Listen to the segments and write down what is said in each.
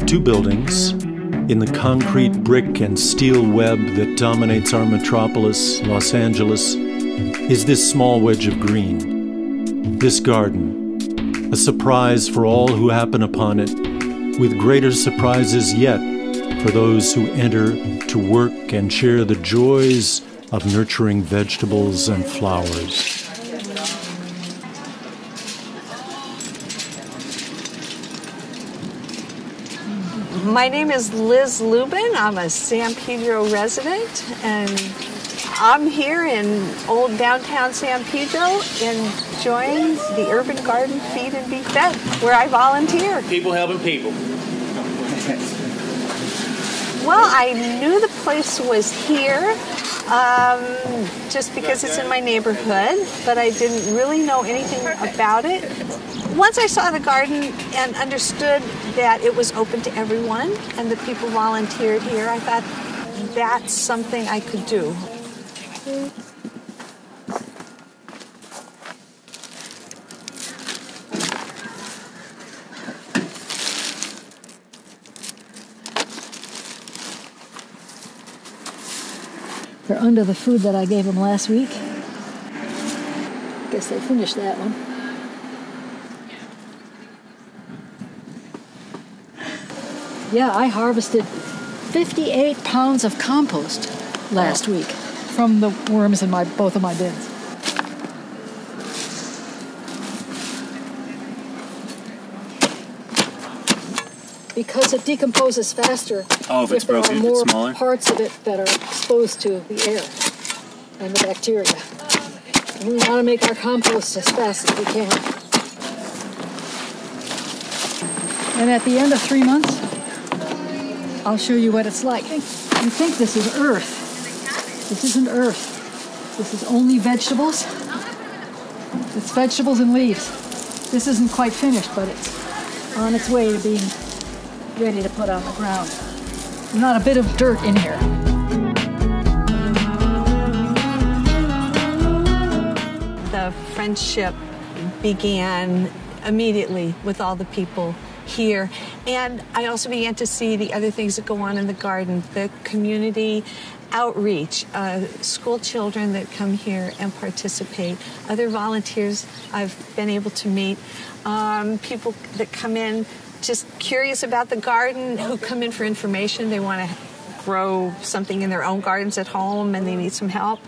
of two buildings, in the concrete, brick, and steel web that dominates our metropolis, Los Angeles, is this small wedge of green, this garden, a surprise for all who happen upon it, with greater surprises yet for those who enter to work and share the joys of nurturing vegetables and flowers. My name is Liz Lubin. I'm a San Pedro resident, and I'm here in old downtown San Pedro enjoying the Urban Garden Feed and Be Fed, where I volunteer. People helping people. Well, I knew the place was here just because it's in my neighborhood, but I didn't really know anything about it. Once I saw the garden and understood that it was open to everyone and the people volunteered here, I thought that's something I could do. They're under the food that I gave them last week. Guess they finished that one. Yeah, I harvested 58 pounds of compost last week from the worms in both of my bins. Because it decomposes faster if there are more parts of it that are exposed to the air and the bacteria. And we want to make our compost as fast as we can. And at the end of 3 months, I'll show you what it's like. You think this is earth. This isn't earth. This is only vegetables. It's vegetables and leaves. This isn't quite finished, but it's on its way to being ready to put on the ground. Not a bit of dirt in here. The friendship began immediately with all the people here. And I also began to see the other things that go on in the garden, the community outreach, school children that come here and participate, other volunteers I've been able to meet, people that come in just curious about the garden, who come in for information. They want to grow something in their own gardens at home and they need some help,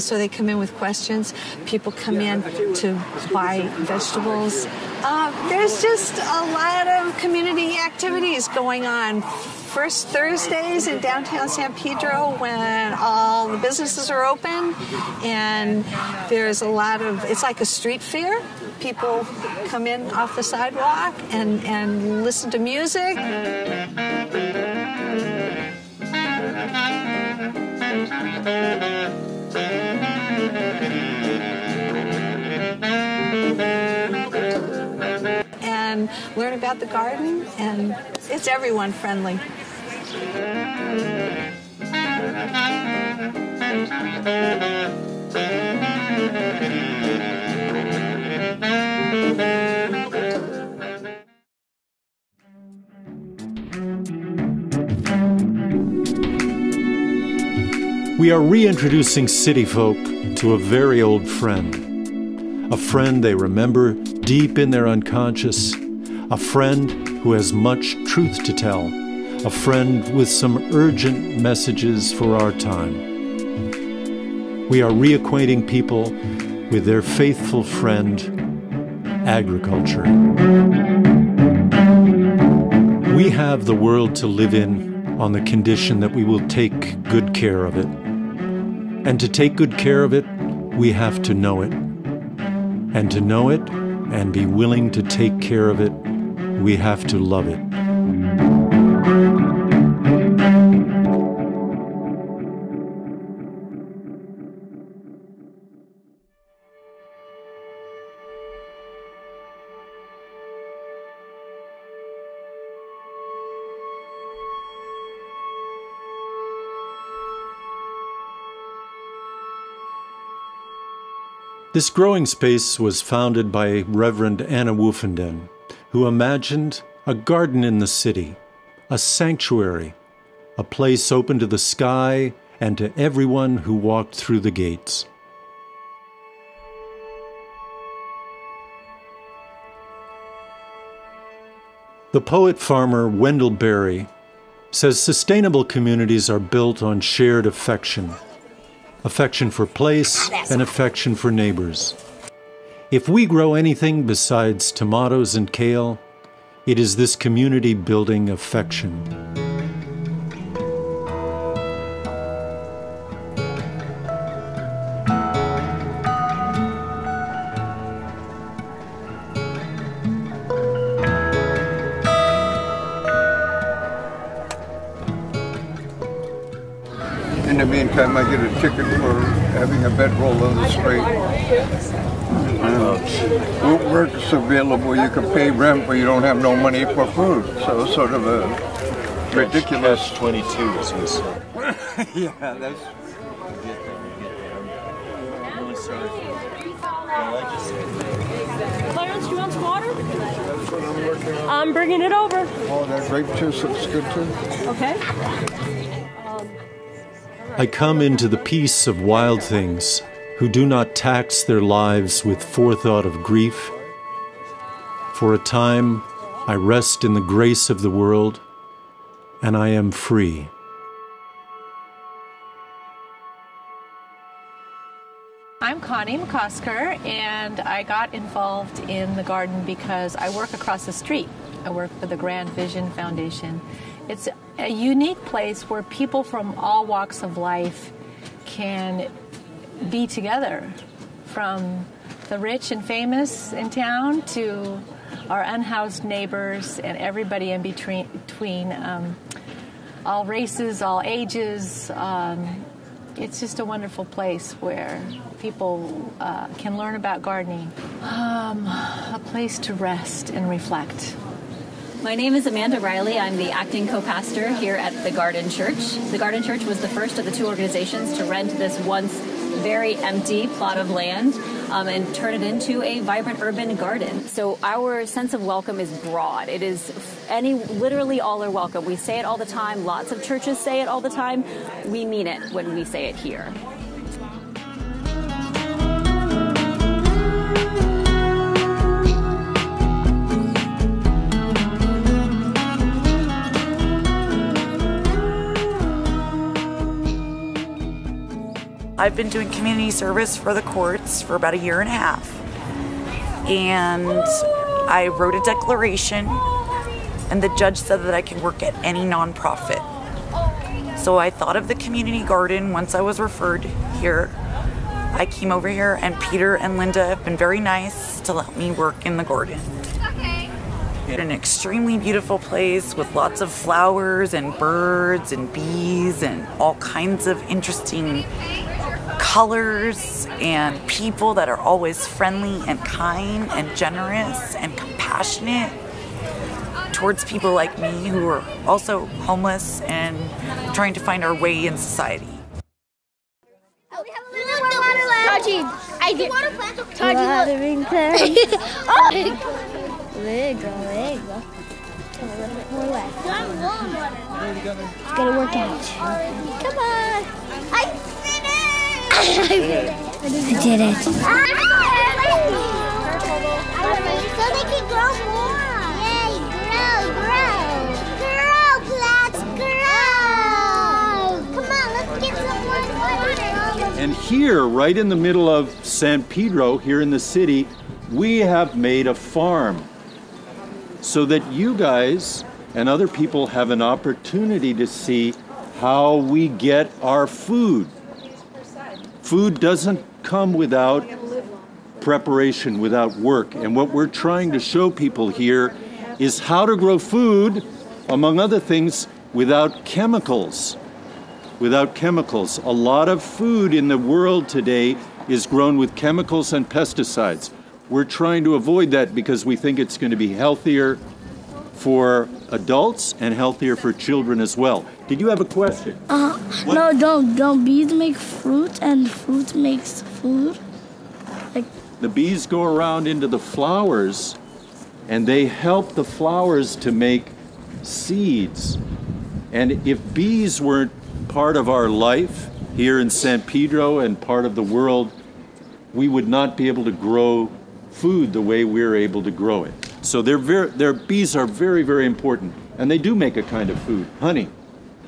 so they come in with questions. People come in to buy vegetables. There's just a lot of community activities going on. First Thursdays in downtown San Pedro when all the businesses are open, and there's a lot of, it's like a street fair. People come in off the sidewalk and listen to music. And learn about the garden, and it's everyone friendly. We are reintroducing city folk to a very old friend, a friend they remember deep in their unconscious, a friend who has much truth to tell, a friend with some urgent messages for our time. We are reacquainting people with their faithful friend, agriculture. We have the world to live in on the condition that we will take good care of it. And to take good care of it, we have to know it. And to know it and be willing to take care of it, we have to love it. This growing space was founded by Reverend Anna Wolfenden, who imagined a garden in the city, a sanctuary, a place open to the sky and to everyone who walked through the gates. The poet-farmer Wendell Berry says sustainable communities are built on shared affection, affection for place and affection for neighbors. If we grow anything besides tomatoes and kale, it is this community-building affection. In the meantime, I get a ticket for having a bedroll on the street. Work's available, you can pay rent, but you don't have no money for food. So it's sort of a ridiculous catch-22, as we say. Yeah, that's... I'm really sorry. Clarence, you want some water? That's what I'm working on. I'm bringing it over. Oh, that grape juice looks good too. Okay. I come into the peace of wild things, who do not tax their lives with forethought of grief. For a time, I rest in the grace of the world, and I am free. I'm Connie McCosker, and I got involved in the garden because I work across the street. I work for the Grand Vision Foundation. It's a unique place where people from all walks of life can be together, from the rich and famous in town to our unhoused neighbors and everybody in between, all races, all ages. It's just a wonderful place where people can learn about gardening. A place to rest and reflect. My name is Amanda Riley. I'm the acting co-pastor here at the Garden Church. The Garden Church was the first of the two organizations to rent this once very empty plot of land and turn it into a vibrant urban garden. So our sense of welcome is broad. It is literally all are welcome. We say it all the time. Lots of churches say it all the time. We mean it when we say it here. I've been doing community service for the courts for about 1.5 years, and I wrote a declaration, and the judge said that I could work at any nonprofit. So I thought of the community garden once I was referred here. I came over here, and Peter and Linda have been very nice to let me work in the garden. Okay. It's an extremely beautiful place with lots of flowers and birds and bees and all kinds of interesting colors and people that are always friendly and kind and generous and compassionate towards people like me who are also homeless and trying to find our way in society. Oh, we have a little bit of water left. Taji, I do water plants. Watering plants. Oh, Lego. A little bit more left. It's gonna work out. Come on. I did it. So they can grow more. Yay, grow, plants, grow. Come on, let's get some more water. And here, right in the middle of San Pedro, here in the city, we have made a farm so that you guys and other people have an opportunity to see how we get our food. Food doesn't come without preparation, without work. And what we're trying to show people here is how to grow food, among other things, without chemicals. Without chemicals. A lot of food in the world today is grown with chemicals and pesticides. We're trying to avoid that because we think it's going to be healthier for adults and healthier for children as well. Did you have a question? No, don't bees make fruit and fruit makes food? Like the bees go around into the flowers and they help the flowers to make seeds. And if bees weren't part of our life here in San Pedro and part of the world, we would not be able to grow food the way we're able to grow it. So their bees are very, very important, and they do make a kind of food, honey.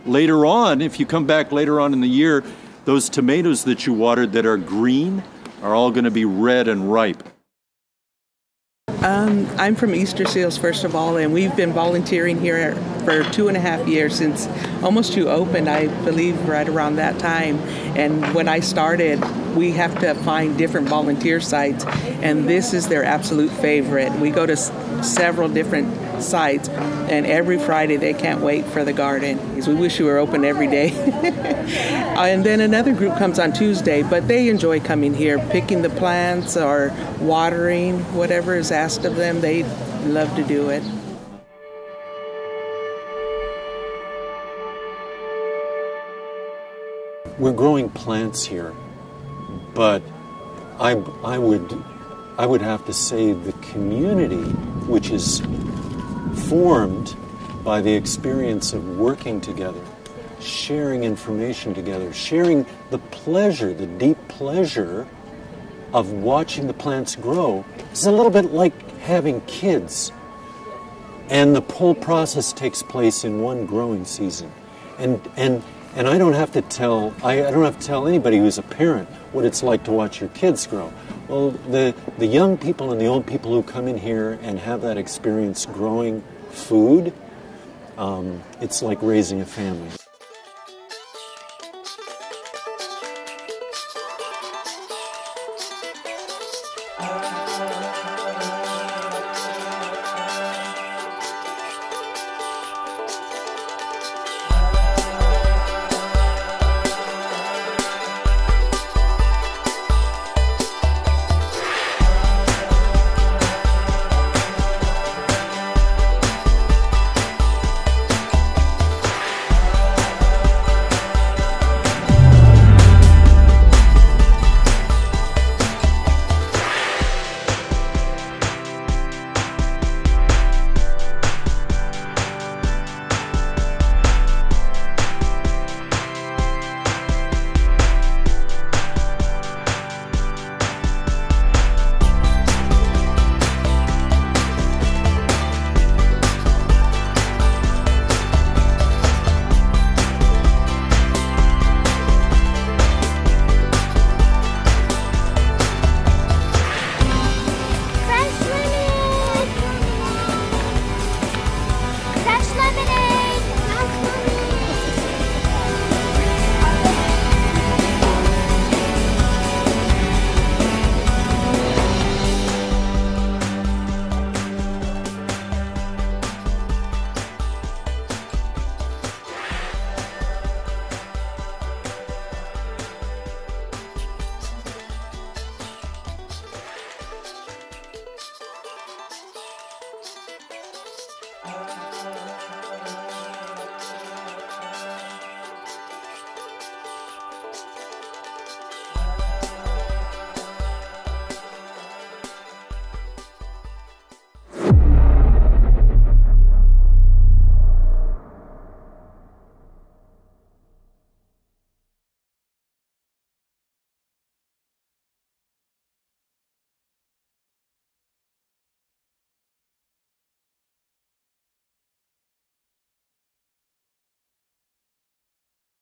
Later on, if you come back later on in the year, those tomatoes that you watered that are green are all going to be red and ripe. I'm from Easter Seals, first of all, and we've been volunteering here for 2.5 years, since almost you opened, I believe, right around that time. And when I started, we have to find different volunteer sites, and this is their absolute favorite. We go to several different sites, and every Friday they can't wait for the garden. We wish you were open every day. And then another group comes on Tuesday, but they enjoy coming here, picking the plants or watering, whatever is asked of them, they love to do it. We're growing plants here, but I would have to say the community, which is formed by the experience of working together, sharing information together, sharing the pleasure, the deep pleasure of watching the plants grow, is a little bit like having kids. And the whole process takes place in one growing season. And I don't have to tell anybody who's a parent what it's like to watch your kids grow. Well, the young people and the old people who come in here and have that experience growing food, it's like raising a family.